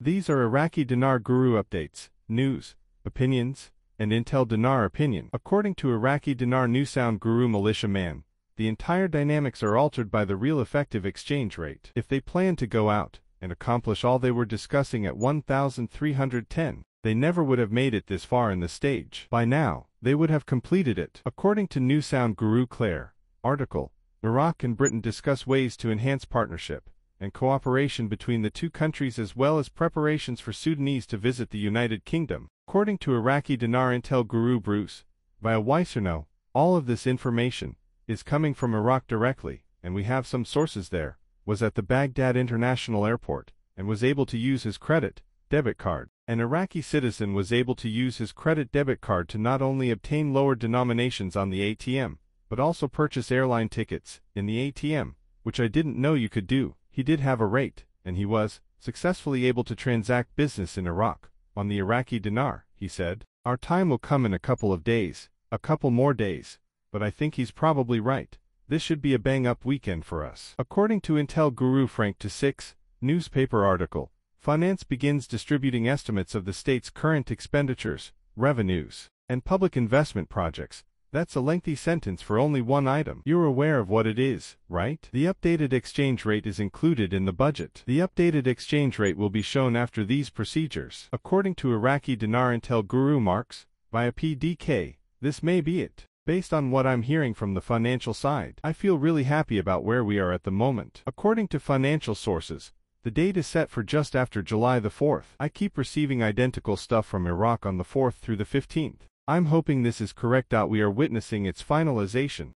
These are Iraqi Dinar Guru updates, news, opinions, and Intel Dinar opinion. According to Iraqi Dinar Newshound Guru Militia Man, the entire dynamics are altered by the real effective exchange rate. If they plan to go out and accomplish all they were discussing at 1,310, they never would have made it this far in the stage. By now, they would have completed it. According to Newshound Guru Claire, article, Iraq and Britain discuss ways to enhance partnership and cooperation between the two countries as well as preparations for Sudanese to visit the United Kingdom. According to Iraqi Dinar Intel Guru Bruce, via Weiserno, all of this information is coming from Iraq directly, and we have some sources there, was at the Baghdad International Airport, and was able to use his credit debit card. An Iraqi citizen was able to use his credit-debit card to not only obtain lower denominations on the ATM, but also purchase airline tickets in the ATM, which I didn't know you could do. He did have a rate, and he was successfully able to transact business in Iraq on the Iraqi dinar, he said. Our time will come in a couple of days, a couple more days, but I think he's probably right. This should be a bang-up weekend for us. According to Intel Guru Frank to6 newspaper article, Finance begins distributing estimates of the state's current expenditures, revenues, and public investment projects. That's a lengthy sentence for only one item. You're aware of what it is, right? The updated exchange rate is included in the budget. The updated exchange rate will be shown after these procedures. According to Iraqi Dinar Intel Guru Marks, via PDK, this may be it. Based on what I'm hearing from the financial side, I feel really happy about where we are at the moment. According to financial sources, the date is set for just after July the 4th. I keep receiving identical stuff from Iraq on the 4th through the 15th. I'm hoping this is correct. We are witnessing its finalization.